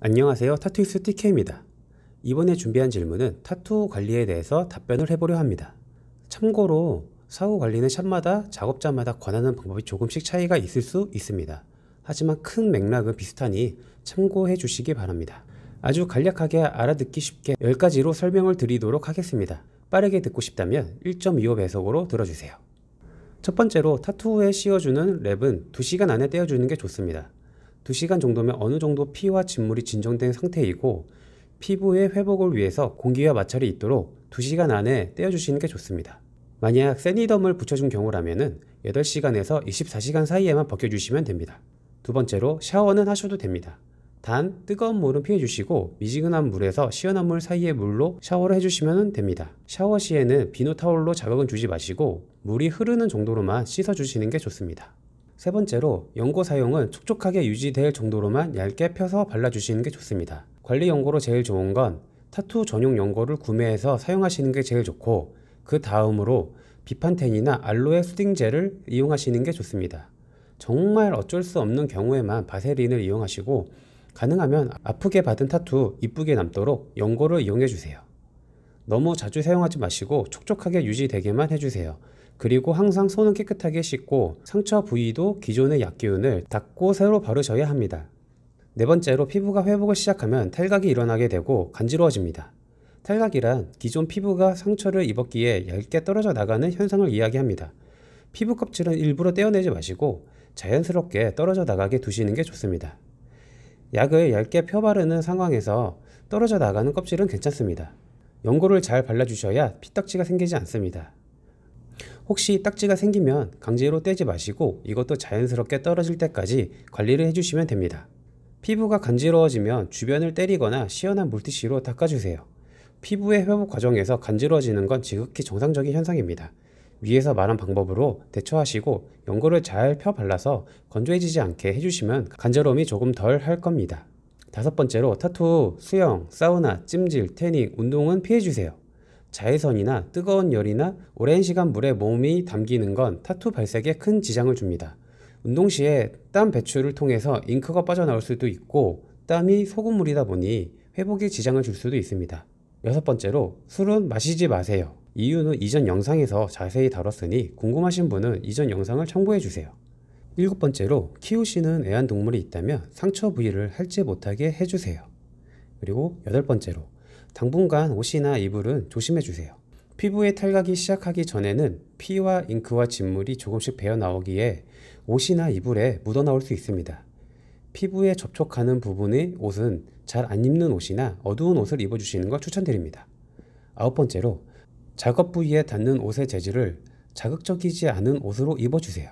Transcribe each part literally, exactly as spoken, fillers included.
안녕하세요, 타투이스 티케이입니다. 이번에 준비한 질문은 타투 관리에 대해서 답변을 해보려 합니다. 참고로 사후 관리는 샵마다 작업자마다 권하는 방법이 조금씩 차이가 있을 수 있습니다. 하지만 큰 맥락은 비슷하니 참고해 주시기 바랍니다. 아주 간략하게 알아듣기 쉽게 열 가지로 설명을 드리도록 하겠습니다. 빠르게 듣고 싶다면 일 점 이오 배속으로 들어주세요. 첫 번째로 타투에 씌워주는 랩은 두 시간 안에 떼어주는 게 좋습니다. 두 시간 정도면 어느 정도 피와 진물이 진정된 상태이고 피부의 회복을 위해서 공기와 마찰이 있도록 두 시간 안에 떼어주시는 게 좋습니다. 만약 세니덤을 붙여준 경우라면 여덟 시간에서 이십사 시간 사이에만 벗겨주시면 됩니다. 두 번째로 샤워는 하셔도 됩니다. 단 뜨거운 물은 피해주시고 미지근한 물에서 시원한 물 사이의 물로 샤워를 해주시면 됩니다. 샤워 시에는 비누 타올로 자극은 주지 마시고 물이 흐르는 정도로만 씻어주시는 게 좋습니다. 세 번째로 연고 사용은 촉촉하게 유지될 정도로만 얇게 펴서 발라주시는 게 좋습니다. 관리 연고로 제일 좋은 건 타투 전용 연고를 구매해서 사용하시는 게 제일 좋고 그 다음으로 비판텐이나 알로에 수딩젤을 이용하시는 게 좋습니다. 정말 어쩔 수 없는 경우에만 바세린을 이용하시고 가능하면 아프게 받은 타투 이쁘게 남도록 연고를 이용해주세요. 너무 자주 사용하지 마시고 촉촉하게 유지되게만 해주세요. 그리고 항상 손은 깨끗하게 씻고 상처 부위도 기존의 약기운을 닦고 새로 바르셔야 합니다. 네 번째로 피부가 회복을 시작하면 탈각이 일어나게 되고 간지러워집니다. 탈각이란 기존 피부가 상처를 입었기에 얇게 떨어져 나가는 현상을 이야기합니다. 피부 껍질은 일부러 떼어내지 마시고 자연스럽게 떨어져 나가게 두시는 게 좋습니다. 약을 얇게 펴 바르는 상황에서 떨어져 나가는 껍질은 괜찮습니다. 연고를 잘 발라주셔야 피딱지가 생기지 않습니다. 혹시 딱지가 생기면 강제로 떼지 마시고 이것도 자연스럽게 떨어질 때까지 관리를 해주시면 됩니다. 피부가 간지러워지면 주변을 때리거나 시원한 물티슈로 닦아주세요. 피부의 회복 과정에서 간지러워지는 건 지극히 정상적인 현상입니다. 위에서 말한 방법으로 대처하시고 연고를 잘 펴 발라서 건조해지지 않게 해주시면 간지러움이 조금 덜 할 겁니다. 다섯 번째로 타투, 수영, 사우나, 찜질, 태닝, 운동은 피해주세요. 자외선이나 뜨거운 열이나 오랜 시간 물에 몸이 담기는 건 타투 발색에 큰 지장을 줍니다. 운동 시에 땀 배출을 통해서 잉크가 빠져나올 수도 있고 땀이 소금물이다 보니 회복에 지장을 줄 수도 있습니다. 여섯 번째로 술은 마시지 마세요. 이유는 이전 영상에서 자세히 다뤘으니 궁금하신 분은 이전 영상을 참고해주세요. 일곱 번째로 키우시는 애완동물이 있다면 상처 부위를 핥지 못하게 해주세요. 그리고 여덟 번째로 당분간 옷이나 이불은 조심해주세요. 피부의 탈각이 시작하기 전에는 피와 잉크와 진물이 조금씩 배어나오기에 옷이나 이불에 묻어나올 수 있습니다. 피부에 접촉하는 부분의 옷은 잘 안 입는 옷이나 어두운 옷을 입어주시는 걸 추천드립니다. 아홉 번째로 작업 부위에 닿는 옷의 재질을 자극적이지 않은 옷으로 입어주세요.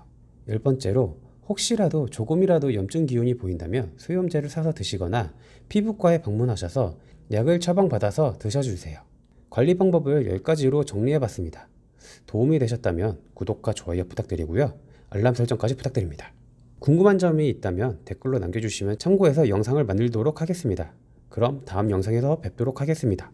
열 번째로 혹시라도 조금이라도 염증 기운이 보인다면 수염제를 사서 드시거나 피부과에 방문하셔서 약을 처방받아서 드셔주세요. 관리 방법을 열 가지로 정리해봤습니다. 도움이 되셨다면 구독과 좋아요 부탁드리고요. 알람 설정까지 부탁드립니다. 궁금한 점이 있다면 댓글로 남겨주시면 참고해서 영상을 만들도록 하겠습니다. 그럼 다음 영상에서 뵙도록 하겠습니다.